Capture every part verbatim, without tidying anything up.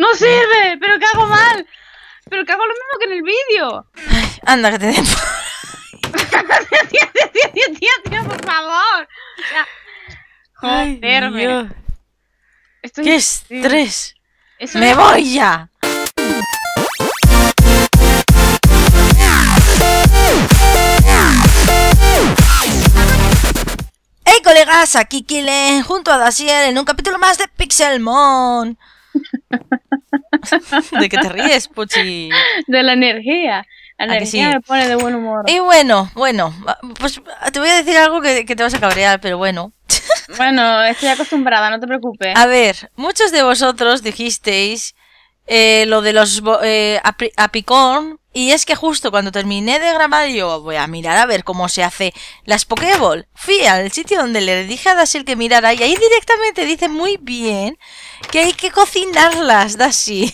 ¡No sirve! ¡Pero que hago mal! ¡Pero que hago lo mismo que en el vídeo! Ay, ¡anda, que te den! ¡Tío, tío, tío, tío, tío, por favor! O sea, joderme. Ay, Estoy... ¡Qué estrés! Eso ¡Me es... voy ya! ¡Hey, colegas! Aquí Khylen junto a Dashiel en un capítulo más de Pixelmon. ¿De qué te ríes, Puchi? De la energía. La energía sí? Me pone de buen humor. Y bueno, bueno, pues te voy a decir algo que, que te vas a cabrear, pero bueno. Bueno, estoy acostumbrada, no te preocupes. A ver, muchos de vosotros dijisteis eh, lo de los eh, Apricorn. Y es que justo cuando terminé de grabar yo voy a mirar a ver cómo se hace las Pokéball. Fui al sitio donde le dije a Dashiel que mirara y ahí directamente dice muy bien que hay que cocinarlas, Dashi.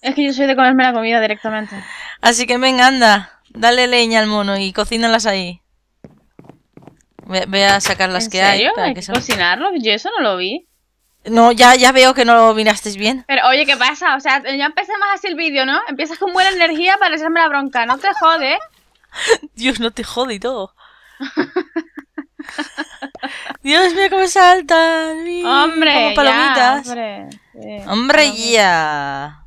Es que yo soy de comerme la comida directamente. Así que venga, anda, dale leña al mono y cocínalas ahí. Ve, ve a sacar las que hay. ¿En serio? ¿Hay que cocinarlo? Yo eso no lo vi. No, ya, ya veo que no lo mirasteis bien. Pero oye, ¿qué pasa? O sea, ya empezamos así el vídeo, ¿no? Empiezas con buena energía para echarme la bronca. No te jode. Dios, no te jode y todo. Dios, mira cómo saltan. Hombre, como palomitas. Ya, hombre, sí, hombre palomita. Ya.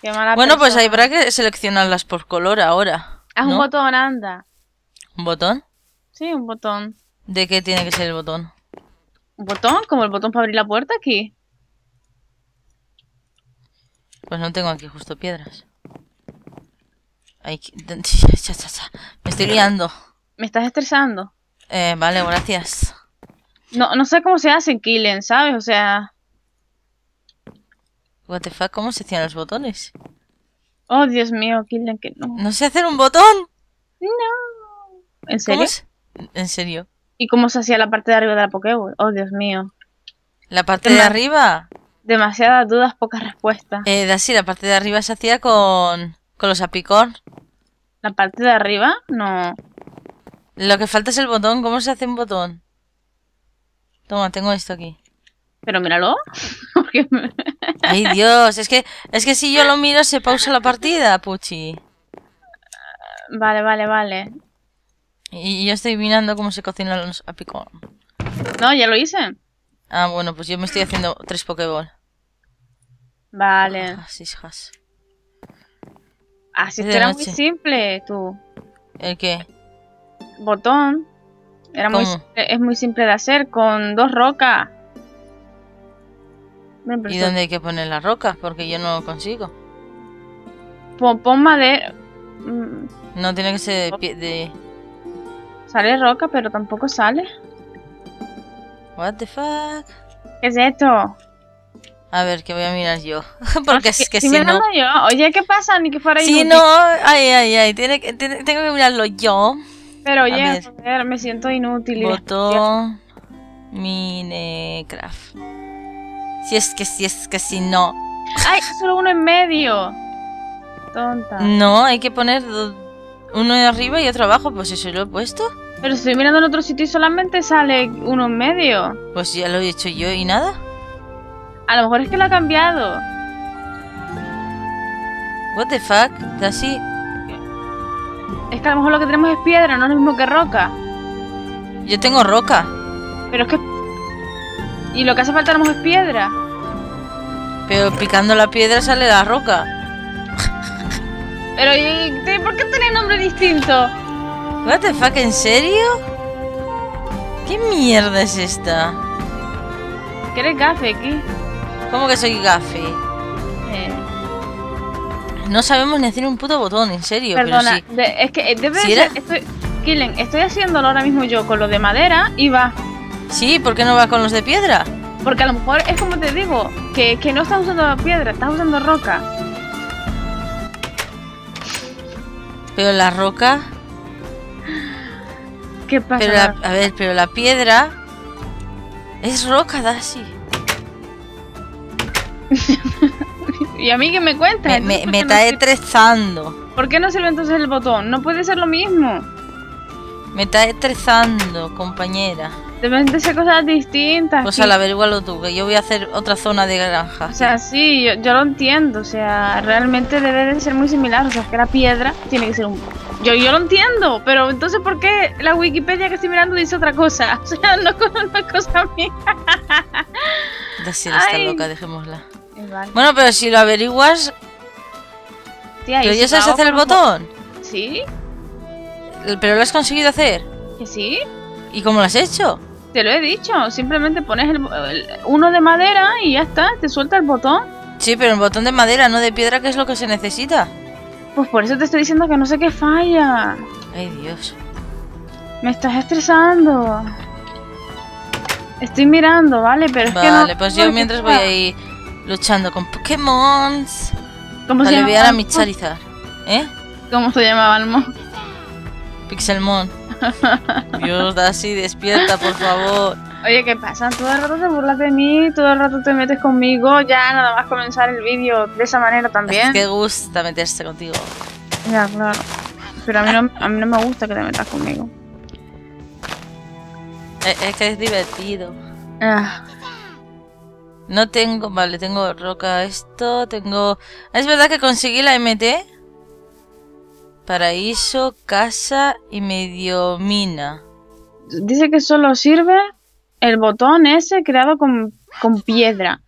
Qué mala bueno, persona. Pues ahí habrá que seleccionarlas por color ahora. Haz ¿no? un botón, anda. ¿Un botón? Sí, un botón. ¿De qué tiene que ser el botón? ¿Un botón? ¿Como el botón para abrir la puerta aquí? Pues no tengo aquí justo piedras. Ay, me estoy liando. Me estás estresando. Eh, vale, gracias. No, no sé cómo se hacen, Khylen, ¿sabes? O sea... What the fuck, ¿cómo se hacían los botones? Oh, Dios mío, Khylen, que no... ¿No sé hacer un botón? No... ¿En serio? Se... ¿En serio? ¿Y cómo se hacía la parte de arriba de la Pokéball? Oh, Dios mío. ¿La parte Dema de arriba? Demasiadas dudas, pocas respuestas. Eh, Dashi, la parte de arriba se hacía con, con los Apricorn. ¿La parte de arriba? No. Lo que falta es el botón. ¿Cómo se hace un botón? Toma, tengo esto aquí. Pero míralo. Ay, Dios. Es que, es que si yo lo miro se pausa la partida, Puchi. Vale, vale, vale. Y yo estoy mirando cómo se cocinan los Apricorn. No, ya lo hice. Ah, bueno, pues yo me estoy haciendo tres Pokéball. Vale. Así es. Así era muy simple, tú. ¿El qué? Botón. Era muy simple, es muy simple de hacer con dos rocas. ¿Y dónde hay que poner las rocas? Porque yo no lo consigo. Pon, pon madera. No tiene que ser de... de... Sale roca, pero tampoco sale. What the fuck? ¿Qué es esto? A ver, que voy a mirar yo. Porque es que si no... yo. Oye, ¿qué pasa? Ni que fuera yo. Si no... Ay, ay, ay. Tiene que, tiene, tengo que mirarlo yo. Pero oye, a ver. A ver, me siento inútil. Botón... Minecraft. Si es que, si es que, si no... ¡Ay! Solo uno en medio. Tonta. No, hay que poner... uno de arriba y otro abajo, pues eso lo he puesto. Pero estoy mirando en otro sitio y solamente sale uno en medio. Pues ya lo he hecho yo y nada. A lo mejor es que lo ha cambiado. What the fuck, Dashi. Es que a lo mejor lo que tenemos es piedra, no es lo mismo que roca. Yo tengo roca. Pero es que... y lo que hace falta a lo mejor es piedra. Pero picando la piedra sale la roca. Pero, ¿por qué tiene nombre distinto? What the fuck, ¿en serio? ¿Qué mierda es esta? ¿Que eres gafe aquí? ¿Cómo que soy gafe? Eh. No sabemos ni hacer un puto botón, en serio. Perdona, pero si, de, es que debe si ser, era... estoy, Khylen, estoy haciéndolo ahora mismo yo con lo de madera y va. Sí, ¿por qué no va con los de piedra? Porque a lo mejor es como te digo, que, que no estás usando piedra, estás usando roca. Pero la roca... ¿Qué pasa? Pero la, a ver, pero la piedra... es roca, Dashi. ¿Y a mí qué me cuentas? Me, me, me está no estrezando. ¿Por qué no sirve entonces el botón? No puede ser lo mismo. Me está estrezando, compañera. Deben de ser cosas distintas. Pues al averiguarlo tú, que yo voy a hacer otra zona de granja. O sea, sí, yo, yo lo entiendo. O sea, realmente debe de ser muy similar. O sea, es que la piedra tiene que ser un... Yo, yo lo entiendo, pero entonces ¿por qué la Wikipedia que estoy mirando dice otra cosa? O sea, no es una cosa mía. Dashiel está loca, dejémosla. Vale. Bueno, pero si lo averiguas... Tía, ¿pero ya sabes hacer el botón? Sí. ¿Pero lo has conseguido hacer? ¿Que sí? ¿Y cómo lo has hecho? Te lo he dicho, simplemente pones el, el, uno de madera y ya está, te suelta el botón. Sí, pero el botón de madera, no de piedra, que es lo que se necesita. Pues por eso te estoy diciendo que no sé qué falla. Ay, Dios. Me estás estresando. Estoy mirando, ¿vale? Pero vale, es que no... Vale, pues yo mientras voy a ir luchando con Pokémon. ¿Cómo se llama? Para aliviar a mi Charizard. ¿Eh? ¿Cómo se llamaba el mon? Pixelmon. Dios, Dashi, despierta, por favor. Oye, ¿qué pasa? Todo el rato te burlas de mí, todo el rato te metes conmigo. Ya nada más comenzar el vídeo de esa manera también. Es que gusta meterse contigo. Ya, claro. Pero a mí no, a mí no me gusta que te metas conmigo. Es, es que es divertido. Ah. No tengo... Vale, tengo roca esto, tengo... Es verdad que conseguí la M T. Paraíso, casa y medio mina. Dice que solo sirve el botón ese creado con, con piedra.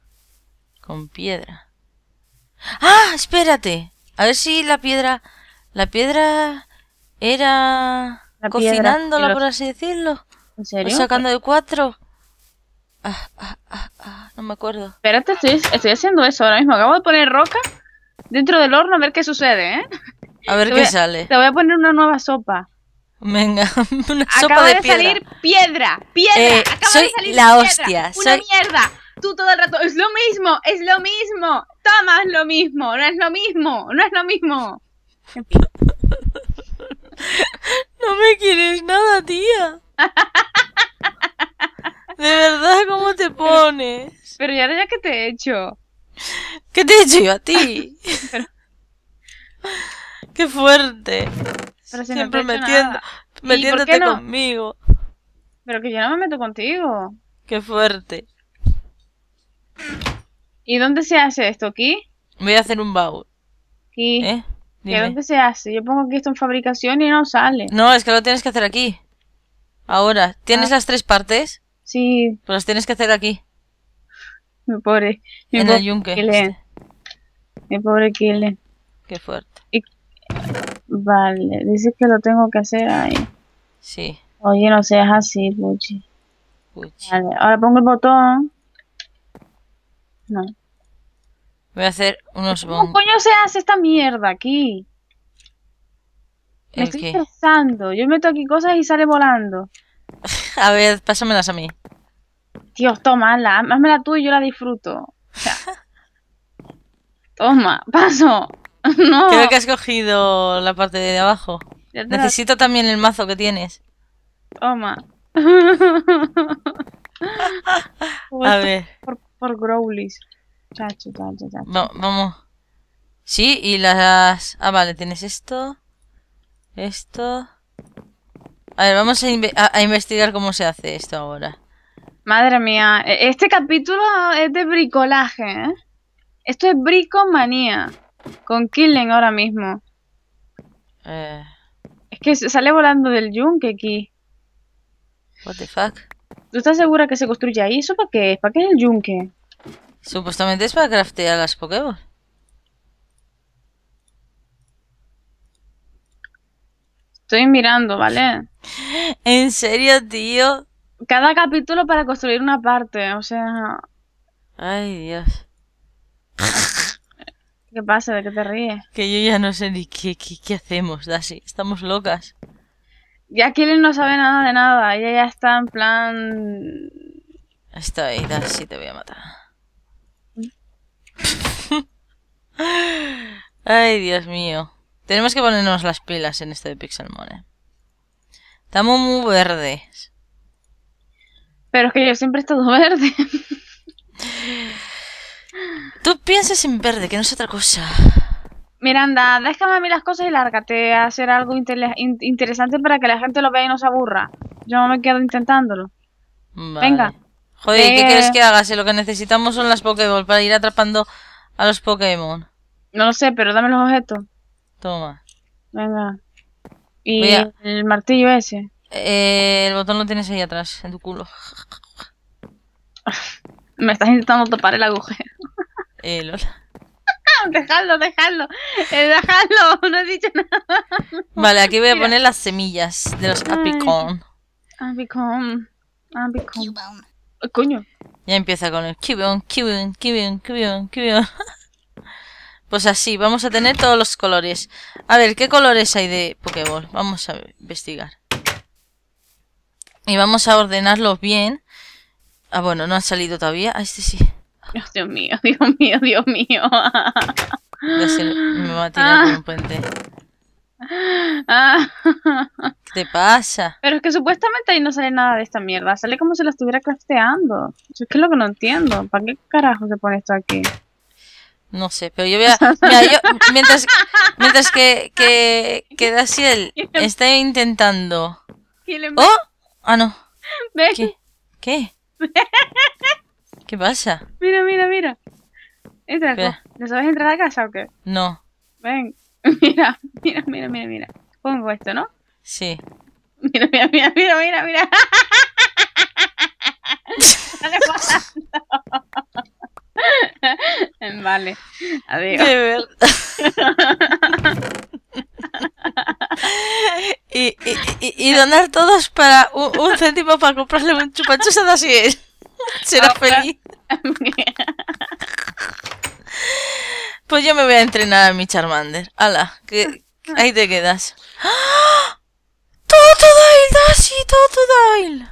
Con piedra. ¡Ah! Espérate. A ver si la piedra... La piedra era... La cocinándola, piedra, por así decirlo. ¿En serio? O sacando de cuatro. Ah, ah, ah, ah, no me acuerdo. Espérate, estoy, estoy haciendo eso ahora mismo. Acabo de poner roca dentro del horno a ver qué sucede, ¿eh? A ver qué a, sale. Te voy a poner una nueva sopa. Venga, una acaba sopa de, de piedra. Acaba de salir piedra, piedra. Eh, acaba soy de salir la piedra, hostia. Una soy... mierda. Tú todo el rato. Es lo mismo, es lo mismo. Toma, es lo mismo. No es lo mismo, no es lo mismo. No me quieres nada, tía. De verdad, ¿cómo te pones? Pero ya, ya que te he hecho. ¿Qué te he hecho yo a ti? Pero... ¡Qué fuerte! Pero si siempre no metiendo, metiéndote no? conmigo. Pero que yo no me meto contigo. ¡Qué fuerte! ¿Y dónde se hace esto? ¿Aquí? Voy a hacer un baúl. ¿Aquí? ¿Eh? ¿Y dónde se hace? Yo pongo aquí esto en fabricación y no sale. No, es que lo tienes que hacer aquí. Ahora, ¿tienes ah. las tres partes? Sí. Pues las tienes que hacer aquí. Mi pobre. Mi en pobre el yunque. Khylen. Mi pobre Khylen. ¡Qué fuerte! Y... Vale, dices que lo tengo que hacer ahí. Sí. Oye, no seas así, Puchi. Puchi. Vale, ahora pongo el botón. No. Voy a hacer unos bombos. ¿Cómo coño se hace esta mierda aquí? Me estoy estresando. Yo meto aquí cosas y sale volando. A ver, pásamelas a mí. Dios, tómala. Házmela tú y yo la disfruto. O sea, toma, paso. No. Creo que has cogido la parte de abajo. Necesito la... también el mazo que tienes. Toma. A ver. Por, por Growlithe. Chacho, chacho, chacho. Va, vamos. Sí, y las... Ah, vale, tienes esto. Esto. A ver, vamos a, inve a, a investigar cómo se hace esto ahora. Madre mía. Este capítulo es de bricolaje, ¿eh? Esto es bricomanía. Con Khylen ahora mismo. Eh... Es que sale volando del yunque aquí. What the fuck? ¿Tú estás segura que se construye ahí? ¿Eso para qué es? ¿Para qué es el yunque? Supuestamente es para craftear las Pokéball. Estoy mirando, ¿vale? ¿En serio, tío? Cada capítulo para construir una parte, o sea... Ay, Dios. ¿Qué pasa? ¿De qué te ríes? Que yo ya no sé ni qué, qué, qué hacemos, Dashi. Estamos locas. Ya Khylen no sabe nada de nada. Ella ya está en plan... Estoy, Dashi, te voy a matar. Ay, Dios mío. Tenemos que ponernos las pilas en este de Pixelmon, ¿eh? Estamos muy verdes. Pero es que yo siempre he estado verde. Tú piensas en verde, que no es otra cosa. Miranda, déjame a mí las cosas y lárgate a hacer algo inter interesante para que la gente lo vea y no se aburra. Yo me quedo intentándolo. Vale. Venga. Joder, ¿y eh... qué quieres que haga? Si lo que necesitamos son las Pokéball para ir atrapando a los Pokémon. No lo sé, pero dame los objetos. Toma. Venga. Y a... el martillo ese. Eh, el botón lo tienes ahí atrás, en tu culo. Me estás intentando topar el agujero. Eh, Lola. Dejadlo, dejadlo. Eh, dejadlo, no he dicho nada. Vale, aquí voy a poner las semillas de los Apricorn. Apricorn. Apricorn. Coño. Ya empieza con el Cubone, Cubone, Cubone, Cubone, Cubone. Pues así, vamos a tener todos los colores. A ver, ¿qué colores hay de Pokéball? Vamos a investigar. Y vamos a ordenarlos bien. Ah, bueno, no han salido todavía. Ah, este sí. Dios, Dios mío, Dios mío, Dios mío. Ya se me va a tirar ah. por un puente. Ah. ¿Qué te pasa? Pero es que supuestamente ahí no sale nada de esta mierda. Sale como si la estuviera crafteando. Eso es que es lo que no entiendo. ¿Para qué carajo se pone esto aquí? No sé, pero yo voy a... Mira, yo... Mientras, mientras que, que, que Dashiel está intentando... ¡Oh! Ah, no. Ven. ¿Qué? ¿Qué? ¿Qué pasa? Mira, mira, mira. Entra acá. ¿No sabes entrar a casa o qué? No. Ven. Mira, mira, mira, mira, mira. Pongo esto, ¿no? Sí. Mira, mira, mira, mira, mira, mira. Dale, pasando. Vale. Adiós. De verdad. Y, y, y, y donar todos para un, un céntimo para comprarle un chupachus a Dashiel. Será oh, feliz. Pues yo me voy a entrenar a mi Charmander. Ala, que ahí te quedas. ¡Ah! ¡Totodile, Dashi! ¡Totodile!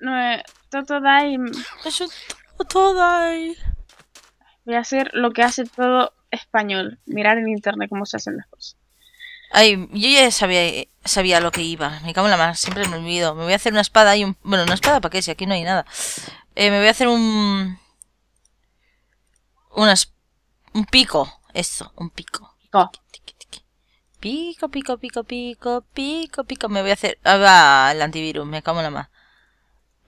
No, eh, Totodile. Es un Totodile. Voy a hacer lo que hace todo español: mirar en internet cómo se hacen las cosas. Ay, yo ya sabía, sabía lo que iba. Me cago en la mar, siempre me olvido. Me voy a hacer una espada y un... Bueno, una espada para qué, si aquí no hay nada. Eh, me voy a hacer un... Unas... Un pico. Eso, un pico. Pico. Pico, pico, pico, pico, pico, pico. Me voy a hacer... Ah, va, el antivirus, me cago en la mar.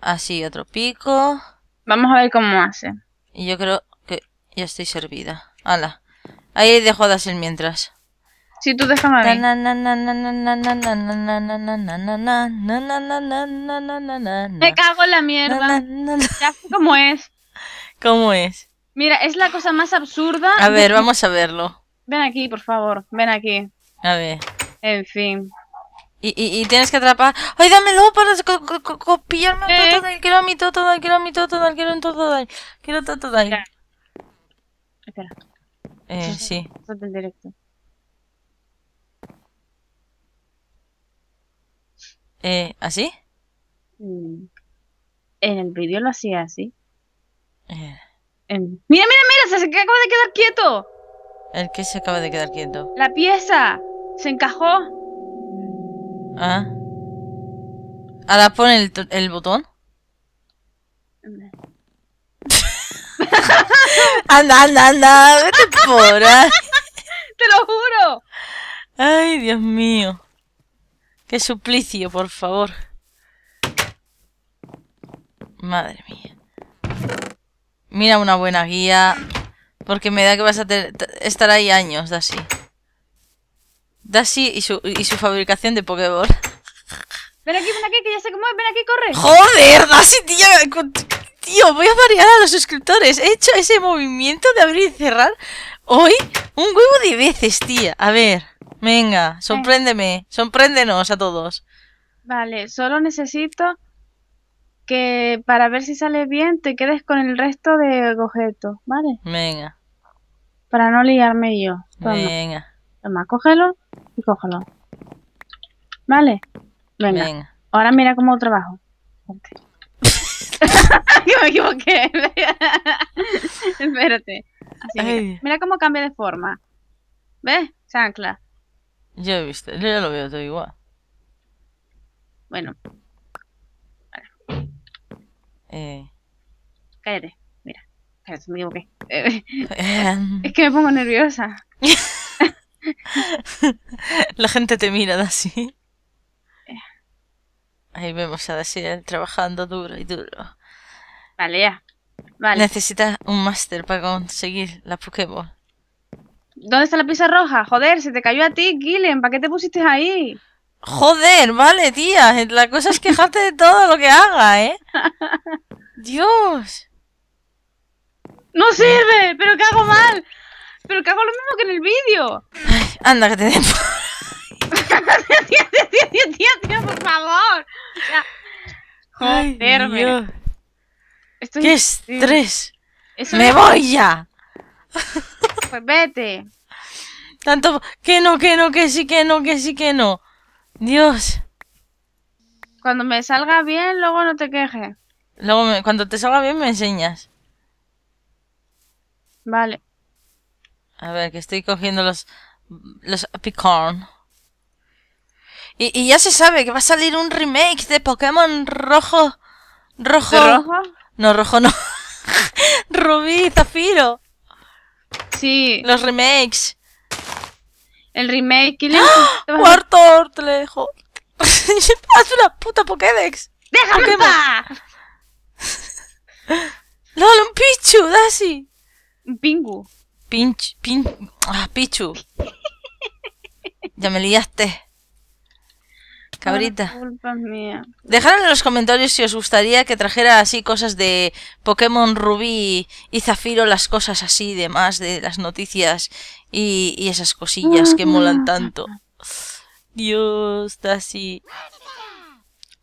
Así, otro pico. Vamos a ver cómo hace. Y yo creo que ya estoy servida. Hala. Ahí dejo a Dashiel mientras. Si sí, tú déjame ver. Me cago en la mierda. Ya sé cómo es. ¿Cómo es? Mira, es la cosa más absurda. A ver, de... vamos a verlo. Ven aquí, por favor. Ven aquí. A ver. En fin. Y, y, y tienes que atrapar. ¡Ay, dámelo para copiarme! ¿Eh? Quiero a mi Totodile, quiero a mi Totodile, quiero un Totodile. Quiero Totodile. Espera. Eh, sí. Del directo. Eh, ¿así? Mm. En el vídeo lo hacía así. Eh. En... ¡Mira, mira, mira! ¡Se acaba de quedar quieto! ¿El qué se acaba de quedar quieto? ¡La pieza! ¡Se encajó! Ah. Ahora pon el, el botón. ¡Anda, anda, anda! ¡Vete por ahí! ¡Te lo juro! ¡Ay, Dios mío! ¡Qué suplicio, por favor! Madre mía. Mira una buena guía. Porque me da que vas a estar ahí años, Dashi. Dashi y su, y su fabricación de Pokéball. Ven aquí, ven aquí, que ya sé cómo es. Ven aquí, corre. ¡Joder, Dashi, tío! Tío, voy a variar a los suscriptores. He hecho ese movimiento de abrir y cerrar hoy un huevo de veces, tía. A ver... Venga, sorpréndeme, sorpréndenos a todos. Vale, solo necesito que para ver si sale bien te quedes con el resto de objetos, ¿vale? Venga. Para no liarme yo. Toma. Venga. Toma, cógelo y cógelo. ¿Vale? Venga. Venga. Ahora mira cómo trabajo. Okay. Que me equivoqué. Espérate. Así, mira. Mira cómo cambia de forma. ¿Ves? Se ancla. Yo he visto, yo ya lo veo todo igual. Bueno. Vale. Eh. Cállate, mira. Cállate, me equivoqué. Eh. Eh. Es que me pongo nerviosa. La gente te mira, Dashi. Eh. Ahí vemos a Dashiel trabajando duro y duro. Vale, ya. Vale. Necesitas un máster para conseguir la Pokéball. ¿Dónde está la pizza roja? Joder, se te cayó a ti, Khylen. ¿Para qué te pusiste ahí? Joder, vale, tía. La cosa es quejarte de todo lo que haga, ¿eh? Dios. ¡No sirve! ¡Pero que hago mal! ¡Pero que hago lo mismo que en el vídeo! Ay, anda, que te den... ¡Tía, tía, tía, tía, tía, tía, por favor! Ya. ¡Joder! Estoy... ¡Qué estrés! Eso ¡Me es... voy ya! Pues vete. Tanto... Que no, que no, que sí, que no, que sí, que no. Dios. Cuando me salga bien, luego no te quejes. Luego, me... cuando te salga bien, me enseñas. Vale. A ver, que estoy cogiendo los... Los Apricorn. Y, y ya se sabe que va a salir un remake de Pokémon rojo... Rojo... ¿De rojo? No, rojo no. Rubí, Zafiro. Sí. Los remakes. El remake... Khylen, ¡ah! ¡Cuarto hortlejo! ¡Haz una puta Pokédex! ¡Déjame en paz! ¡Lol, un Pichu, Dashi! Un Pingu. Pinch... Pinch... ¡Ah, Pichu! Ya me liaste. Cabrita. Culpa mía. Dejad en los comentarios si os gustaría que trajera así cosas de Pokémon Rubí y Zafiro, las cosas así de más, de las noticias y, y esas cosillas que molan tanto. Dios, está así.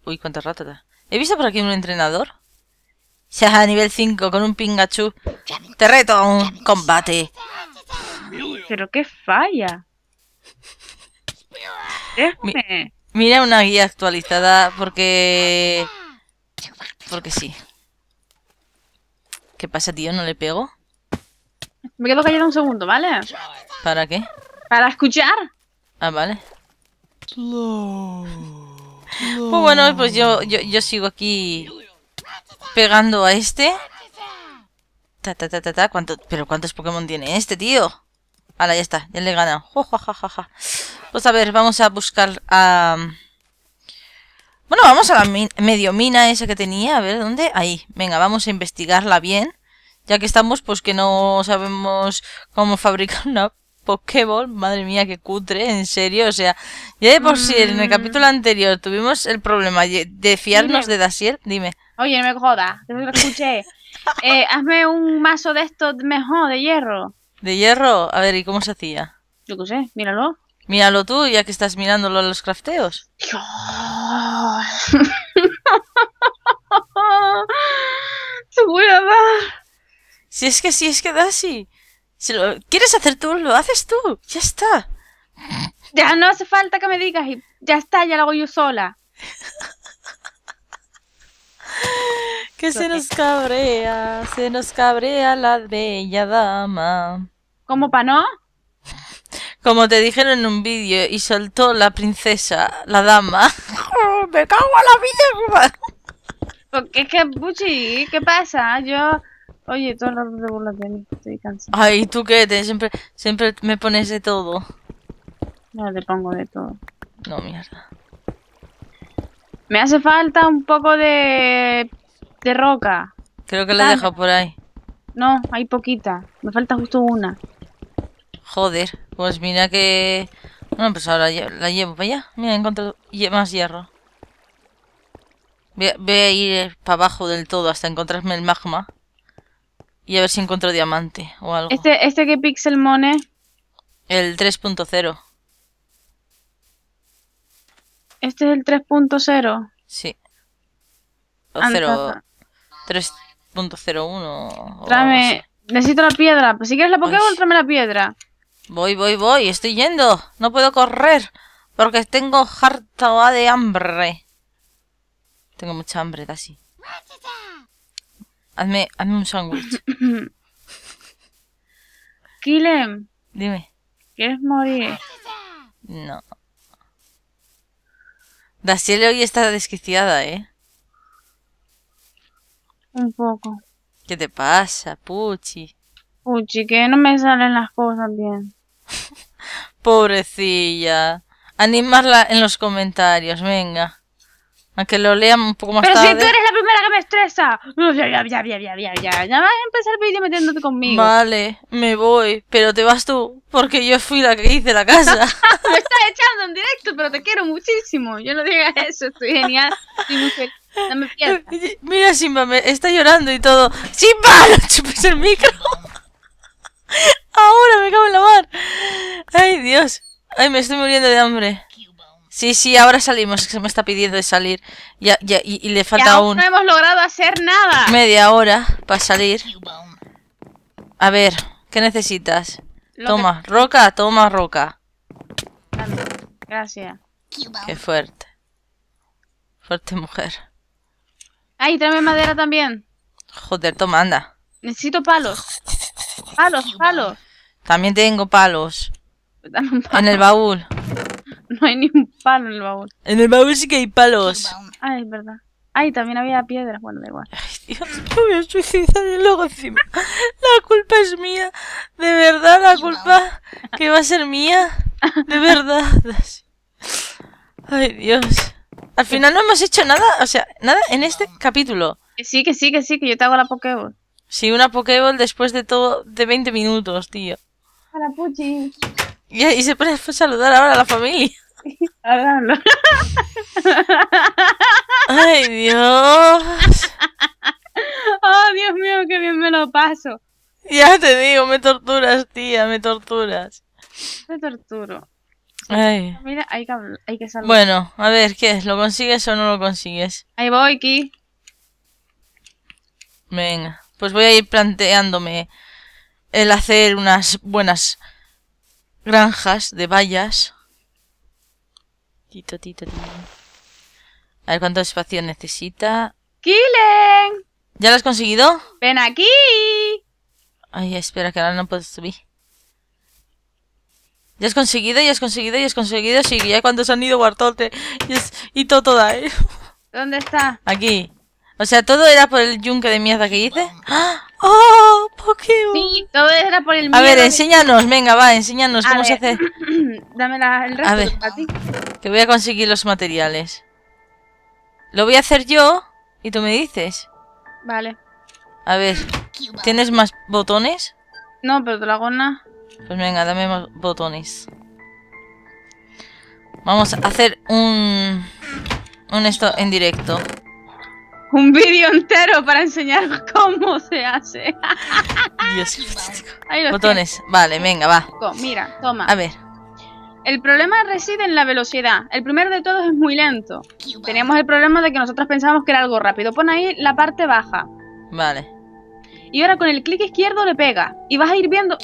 Uy, cuánta rata. ¿He visto por aquí un entrenador? Ya, nivel cinco con un Pikachu. Te reto a un combate. Pero qué falla. Déjame. Mira una guía actualizada porque... Porque sí. ¿Qué pasa, tío? ¿No le pego? Me quedo callada un segundo, ¿vale? ¿Para qué? Para escuchar. Ah, vale. Slow. Slow. Pues bueno, pues yo, yo, yo sigo aquí pegando a este. Ta, ta, ta, ta, ta. ¿Cuánto, pero ¿cuántos Pokémon tiene este, tío? Ahora ya está, ya le he ganado. Jo, jo, jo, jo, jo. Pues a ver, vamos a buscar a... Bueno, vamos a la min medio mina esa que tenía. A ver, ¿dónde? Ahí. Venga, vamos a investigarla bien. Ya que estamos, pues que no sabemos cómo fabricar una Pokéball. Madre mía, qué cutre, en serio. O sea, ya de por sí, mm. en el capítulo anterior tuvimos el problema de fiarnos dime. de Dashiel. Dime. Oye, no me jodas, lo escuché. eh, hazme un mazo de estos mejor, de hierro. ¿De hierro? A ver, ¿y cómo se hacía? Yo qué sé, míralo. Míralo tú, ya que estás mirándolo a los crafteos. Dios. Te voy a dar. Si es que, si es que Dashi. Si lo quieres hacer tú, lo haces tú. Ya está. Ya no hace falta que me digas. Y ya está, ya lo hago yo sola. Que se nos cabrea, se nos cabrea la bella dama. ¿Cómo pa' no? Como te dijeron en un vídeo y soltó la princesa, la dama. ¡Me cago en la vida! Porque es que, Puchi, ¿qué pasa? Yo... Oye, todo el rato te burlas de mí, estoy cansada. Ay, ¿tú qué? Te, siempre, siempre me pones de todo. No, te pongo de todo. No, mierda. Me hace falta un poco de... de roca. Creo que la he dejado por ahí. No, hay poquita. Me falta justo una. Joder, pues mira que... Bueno, pues ahora la llevo para allá. Mira, he encontrado más hierro. Voy a, voy a ir para abajo del todo hasta encontrarme el magma. Y a ver si encuentro diamante o algo. ¿Este, este qué Pixelmon es? El tres punto cero. ¿Este es el tres punto cero? Sí. tres punto cero uno. Tráeme... Necesito la piedra. Pues si quieres la Pokéball, tráeme la piedra. Voy, voy, voy. Estoy yendo. No puedo correr. Porque tengo harta de hambre. Tengo mucha hambre, Dashi. Hazme, hazme un sándwich. Khylen. Dime. ¿Quieres morir? No. Dashiel hoy está desquiciada, ¿eh? Un poco. ¿Qué te pasa, Puchi? Puchi, que no me salen las cosas bien. Pobrecilla. Animarla en los comentarios, venga. A que lo lean un poco más pero tarde. Pero si tú eres la primera que me estresa. No, ya, ya, ya, ya, ya, ya, ya. Ya vas a empezar el vídeo metiéndote conmigo. Vale, me voy. Pero te vas tú, porque yo fui la que hice la casa. Me estás echando en directo, pero te quiero muchísimo. Yo no digas eso, estoy genial. Estoy muy feliz. No me pierdas. Mira, Simba, me está llorando y todo. ¡Simba! ¡No chupes el micro! Ahora me cago en la mar. Ay, Dios. Ay, me estoy muriendo de hambre. Sí, sí, ahora salimos, que se me está pidiendo de salir. Ya, ya, y, y le falta aún. No hemos logrado hacer nada. Media hora para salir. A ver, ¿qué necesitas? Lo toma, que... roca, toma roca. Gracias. Qué fuerte. Fuerte mujer. Ay, tráeme madera también. Joder, toma, anda. Necesito palos. Palos, palos. También tengo palos. Dame un palo. En el baúl. No hay ni un palo en el baúl. En el baúl sí que hay palos. Ay, es verdad. Ay, también había piedras. Bueno, da igual. Ay, Dios, me voy a suicidar y luego encima. La culpa es mía. De verdad, la culpa que va a ser mía. De verdad. Ay, Dios. Al final no hemos hecho nada, o sea, nada en este capítulo. Que sí, que sí, que sí, que yo te hago la Pokéball. Sí, una Pokéball después de todo, de veinte minutos, tío. A la Puchi. Y, y se puede saludar ahora a la familia. Ay, Dios. Oh, Dios mío, qué bien me lo paso. Ya te digo, me torturas, tía, me torturas. Me torturo. Ay. Mira, hay que, hay que salvar. Bueno, a ver, ¿qué es? ¿Lo consigues o no lo consigues? Ahí voy, Ki. Venga, pues voy a ir planteándome el hacer unas buenas granjas de vallas. Tito, tito, tito. A ver cuánto espacio necesita. ¡Khylen! ¿Ya lo has conseguido? ¡Ven aquí! Ay, espera, que ahora no puedo subir. Ya has conseguido, ya has conseguido, ya has conseguido. Sí, ya cuando se han ido Bartolte y Totodile. ¿Dónde está? Aquí. O sea, todo era por el yunque de mierda que hice. ¡Oh! Pokémon. Sí, todo era por el miedo. A ver, enséñanos, que... venga, va, enséñanos a cómo ver. Se hace. Dame la, el resto. A ver, para ti. Que voy a conseguir los materiales. Lo voy a hacer yo y tú me dices. Vale. A ver, ¿tienes más botones? No, pero te lo hago nada. Pues venga, dame más botones. Vamos a hacer un... un esto en directo. Un vídeo entero para enseñar cómo se hace. Dios. Botones. Tienes. Vale, venga, va. Mira, toma. A ver. El problema reside en la velocidad. El primero de todos es muy lento. Teníamos el problema de que nosotros pensábamos que era algo rápido. Pon ahí la parte baja. Vale. Y ahora con el clic izquierdo le pega. Y vas a ir viendo...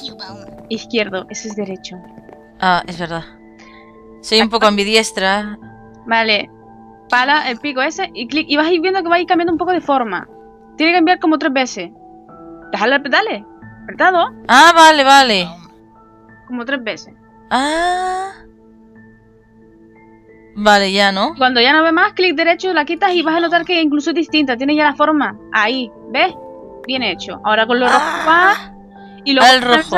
izquierdo, ese es derecho. Ah, es verdad. Soy un poco ambidiestra. Vale. Pala, el pico ese y clic. Y vas a ir viendo que va a ir cambiando un poco de forma. Tiene que cambiar como tres veces. Déjale, dale. Apretado. Ah, vale, vale. Como tres veces. Ah. Vale, ya, ¿no? Cuando ya no ve más, clic derecho, la quitas y vas a notar que incluso es distinta. Tiene ya la forma. Ahí, ¿ves? Bien hecho. Ahora con lo rojo ah. va. Y luego el rojo.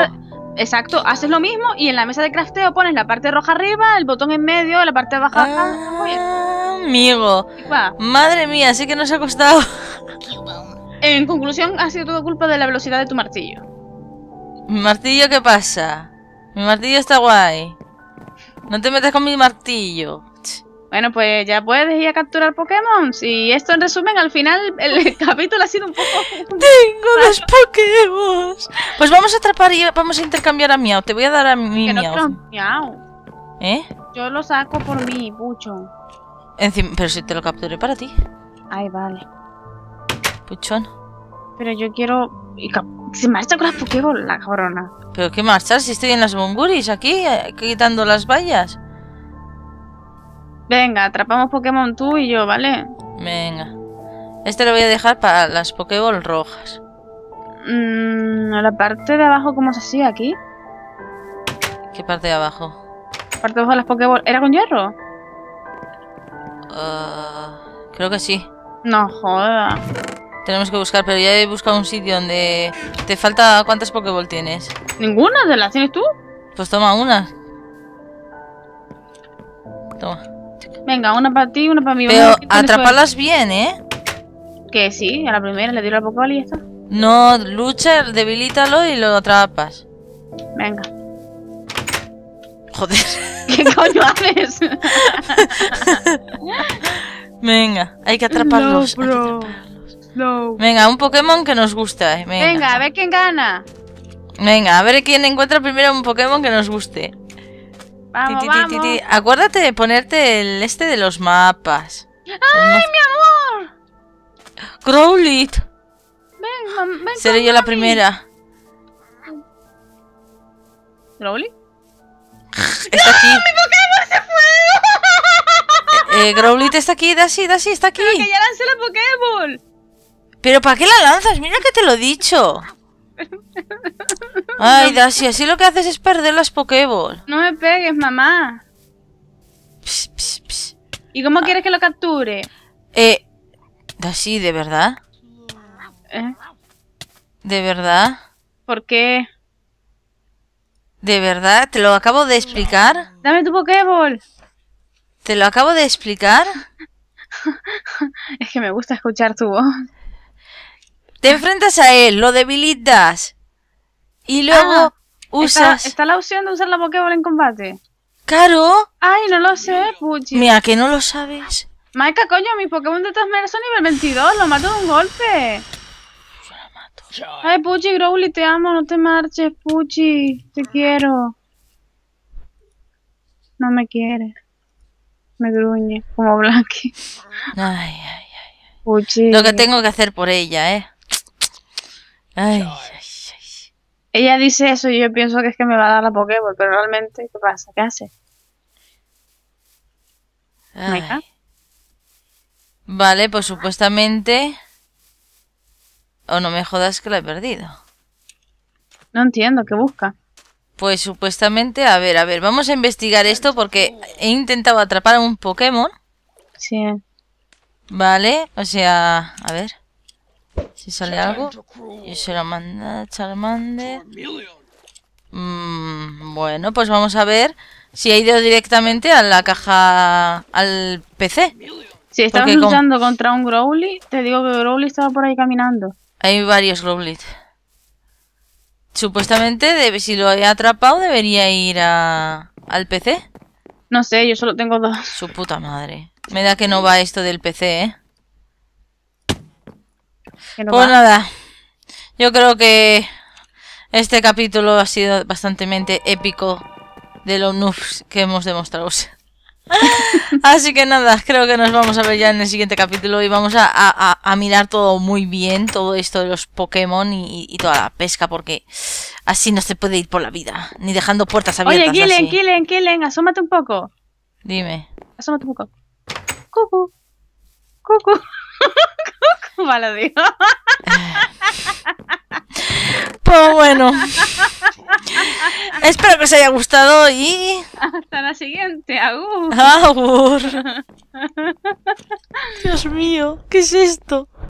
Exacto, haces lo mismo y en la mesa de crafteo pones la parte roja arriba, el botón en medio, la parte baja. Ah, amigo. Madre mía, sí que nos ha costado. En conclusión, ha sido todo culpa de la velocidad de tu martillo. ¿Mi martillo qué pasa? Mi martillo está guay. No te metas con mi martillo. Bueno, pues ya puedes ir a capturar Pokémon. Si esto en resumen, al final el capítulo ha sido un poco... ¡Tengo dos Pokémon! Pues vamos a atrapar y vamos a intercambiar a Miau. Te voy a dar a mi Miau. Que no Miau. ¿Eh? Yo lo saco por mí, Pucho. Encima, pero si te lo capturé para ti. Ay, vale. Puchón. Pero yo quiero... Se marcha con las Pokémon, la cabrona. ¿Pero qué marchar? Si estoy en las Bunguris aquí, quitando las vallas. Venga, atrapamos Pokémon tú y yo, ¿vale? Venga. Este lo voy a dejar para las Pokéball rojas. Mm, ¿la parte de abajo cómo se hacía aquí? ¿Qué parte de abajo? La parte de abajo de las Pokéball. ¿Era con hierro? Uh, creo que sí. No, joda. Tenemos que buscar, pero ya he buscado un sitio donde... ¿Te falta cuántas Pokéball tienes? Ninguna de las tienes tú. Pues toma una. Toma. Venga, una para ti, una para mí. Pero atraparlas bien, ¿eh? Que sí, a la primera le tiro la Pokéball y ya está. No, lucha, debilítalo y lo atrapas. Venga. Joder. ¿Qué coño haces? Venga, hay que atraparlos. No, hay que atraparlos. No. Venga, un Pokémon que nos gusta. Eh. Venga. Venga, a ver quién gana. Venga, a ver quién encuentra primero un Pokémon que nos guste. Vamos, ti, ti, vamos. Ti, ti. Acuérdate de ponerte el este de los mapas. ¡Ay, mi amor! Growlithe. Ven, ven. Seré yo la primera. ¿Growlithe? Está aquí. ¡No, mi Pokémon se fue! eh, eh, Growlithe está aquí, Dashi, Dashi, está aquí. Pero que ya lancé la Pokéball. ¿Pero para qué la lanzas? Mira que te lo he dicho. Ay, Dashi, así lo que haces es perder las Pokéball. No me pegues, mamá. Psh, psh, psh. ¿Y cómo ah. quieres que lo capture? Eh, Dashi, ¿de verdad? ¿Eh? ¿De verdad? ¿Por qué? ¿De verdad? ¿Te lo acabo de explicar? ¡Dame tu Pokéball! ¿Te lo acabo de explicar? Es que me gusta escuchar tu voz. Te enfrentas a él, lo debilitas. Y luego ah, usas... Está, ¿Está la opción de usar la Pokéball en combate? ¡Claro! ¡Ay, no lo sé, puchi! Mira, que no lo sabes. Maika, coño, mis Pokémon de Tasmania son nivel veintidós, lo mato de un golpe. Ay, Puchi, Growlithe, te amo, no te marches, Puchi, te quiero. No me quiere. Me gruñe, como Blanqui. Ay, ay, ay. Puchi. Lo que tengo que hacer por ella, eh. Ay, ay, ay. Ella dice eso y yo pienso que es que me va a dar la Pokéball, pero realmente, ¿qué pasa? ¿Qué hace? Ay. Vale, pues supuestamente... O no me jodas que la he perdido. No entiendo, ¿qué busca? Pues supuestamente, a ver, a ver, vamos a investigar esto porque he intentado atrapar a un Pokémon. Sí. Vale, o sea, a ver. Si sale algo. Y se lo manda Charmander. Mm, bueno, pues vamos a ver si ha ido directamente a la caja, al P C. Si estabas porque luchando con... contra un Growlithe, te digo que Growlithe estaba por ahí caminando. Hay varios Growlithe. Supuestamente, debe, si lo he atrapado, debería ir a, al P C. No sé, yo solo tengo dos. Su puta madre. Me da que no va esto del P C, ¿eh? No pues va. Nada. Yo creo que este capítulo ha sido bastante épico de los noobs que hemos demostrado. Así que nada, creo que nos vamos a ver ya en el siguiente capítulo y vamos a, a, a mirar todo muy bien, todo esto de los Pokémon y, y toda la pesca, porque así no se puede ir por la vida, ni dejando puertas abiertas. Oye, Khylen, Khylen, Khylen, asómate un poco. Dime. Asómate un poco. Cucu. Cucu. Cucu, malo digo. Pues bueno. Espero que os haya gustado y... Hasta la siguiente, agur. Agur. Dios mío, ¿qué es esto?